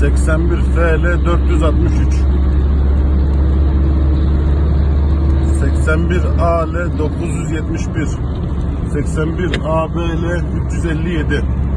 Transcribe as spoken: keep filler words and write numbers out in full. seksen bir F L dört yüz altmış üç, seksen bir A L dokuz yüz yetmiş bir, seksen bir A B L üç yüz elli yedi.